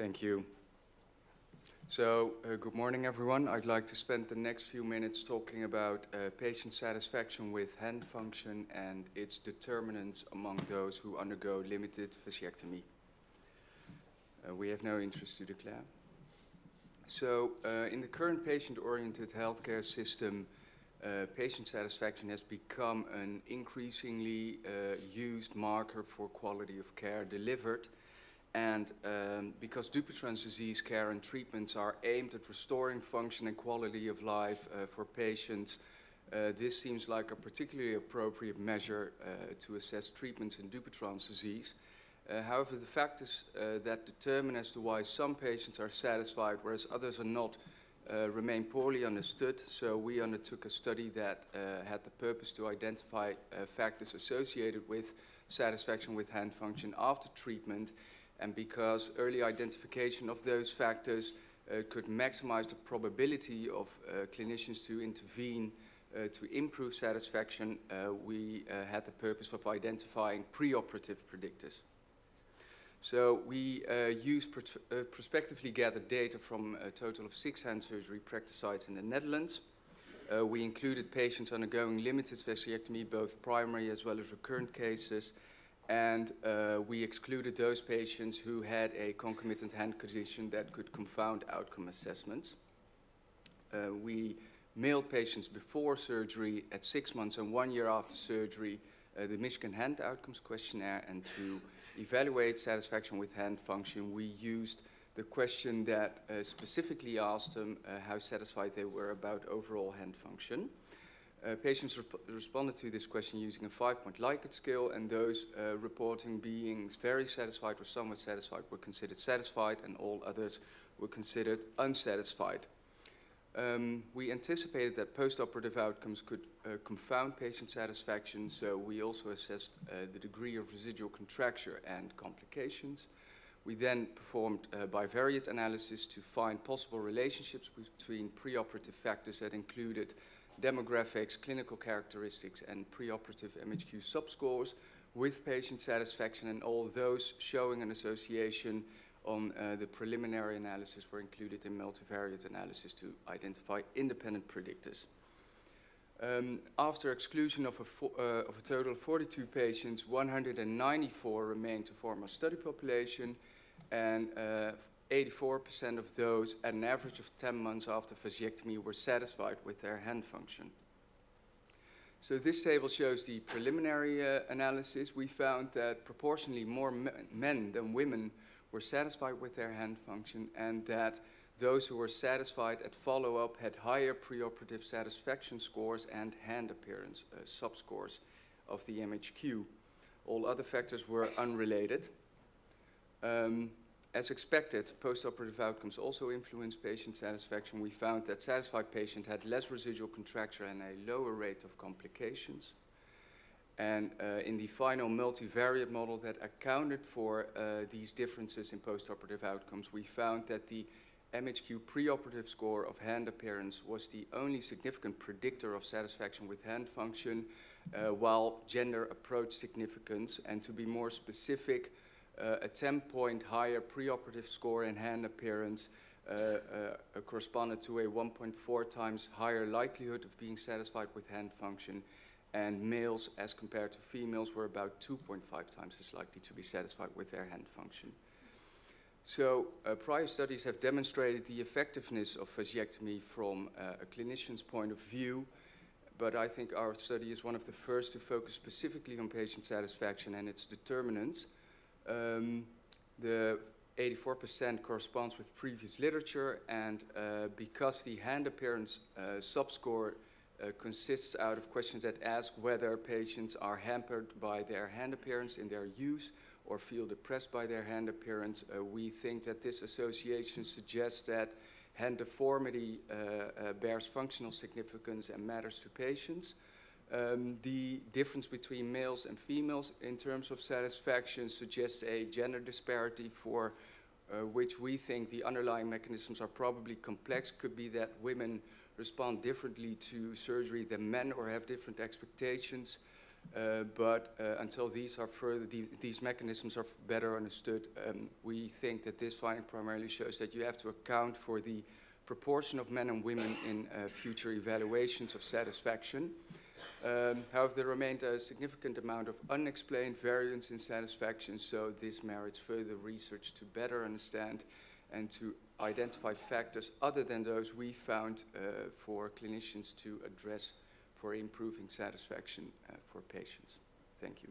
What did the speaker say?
Thank you. So, good morning, everyone. I'd like to spend the next few minutes talking about patient satisfaction with hand function and its determinants among those who undergo limited fasciectomy. We have no interest to declare. So, in the current patient-oriented healthcare system, patient satisfaction has become an increasingly used marker for quality of care delivered. And because Dupuytren's disease care and treatments are aimed at restoring function and quality of life for patients, this seems like a particularly appropriate measure to assess treatments in Dupuytren's disease. However, the fact is that determine as to why some patients are satisfied, whereas others are not, remain poorly understood. So we undertook a study that had the purpose to identify factors associated with satisfaction with hand function after treatment. And because early identification of those factors could maximize the probability of clinicians to intervene to improve satisfaction, we had the purpose of identifying preoperative predictors. So we used prospectively gathered data from a total of 6 hand surgery practice sites in the Netherlands. We included patients undergoing limited fasciectomy, both primary as well as recurrent cases. And we excluded those patients who had a concomitant hand condition that could confound outcome assessments. We mailed patients before surgery, at 6 months and 1 year after surgery, the Michigan Hand Outcomes Questionnaire. And to evaluate satisfaction with hand function, we used the question that specifically asked them how satisfied they were about overall hand function. Patients responded to this question using a 5-point Likert scale, and those reporting being very satisfied or somewhat satisfied were considered satisfied, and all others were considered unsatisfied. We anticipated that postoperative outcomes could confound patient satisfaction, so we also assessed the degree of residual contracture and complications. We then performed bivariate analysis to find possible relationships between preoperative factors that included demographics, clinical characteristics, and preoperative MHQ subscores with patient satisfaction, and all those showing an association on the preliminary analysis were included in multivariate analysis to identify independent predictors. After exclusion of a total of 42 patients, 194 remained to form a study population, and 84% of those, at an average of 10 months after fasciectomy, were satisfied with their hand function. So this table shows the preliminary analysis. We found that proportionally more men than women were satisfied with their hand function, and that those who were satisfied at follow-up had higher preoperative satisfaction scores and hand appearance subscores of the MHQ. All other factors were unrelated. As expected, postoperative outcomes also influenced patient satisfaction. We found that satisfied patients had less residual contracture and a lower rate of complications. And in the final multivariate model that accounted for these differences in postoperative outcomes, we found that the MHQ preoperative score of hand appearance was the only significant predictor of satisfaction with hand function, while gender approached significance. And to be more specific, a 10-point higher preoperative score in hand appearance corresponded to a 1.4 times higher likelihood of being satisfied with hand function, and males as compared to females were about 2.5 times as likely to be satisfied with their hand function. So prior studies have demonstrated the effectiveness of fasciectomy from a clinician's point of view, but I think our study is one of the first to focus specifically on patient satisfaction and its determinants. The 84% corresponds with previous literature, and because the hand appearance subscore consists out of questions that ask whether patients are hampered by their hand appearance in their use or feel depressed by their hand appearance, we think that this association suggests that hand deformity bears functional significance and matters to patients. The difference between males and females in terms of satisfaction suggests a gender disparity for which we think the underlying mechanisms are probably complex. Could be that women respond differently to surgery than men or have different expectations. But until these mechanisms are better understood, we think that this finding primarily shows that you have to account for the proportion of men and women in future evaluations of satisfaction. However, there remained a significant amount of unexplained variance in satisfaction, so this merits further research to better understand and to identify factors other than those we found for clinicians to address for improving satisfaction for patients. Thank you.